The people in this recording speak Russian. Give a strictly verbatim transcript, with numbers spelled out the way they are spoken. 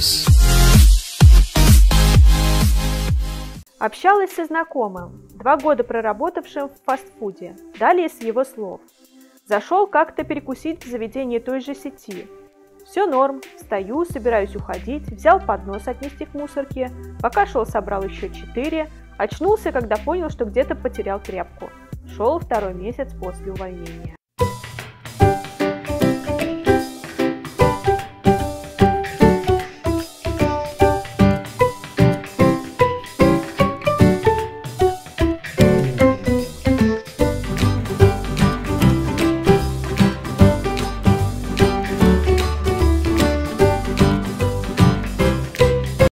Voice. Общалась со знакомым, два года проработавшим в фастфуде. Далее с его слов. Зашел как-то перекусить в заведение той же сети. Все норм, стою, собираюсь уходить, взял поднос отнести к мусорке, пока шел собрал еще четыре, очнулся, когда понял, что где-то потерял тряпку. Шел второй месяц после увольнения.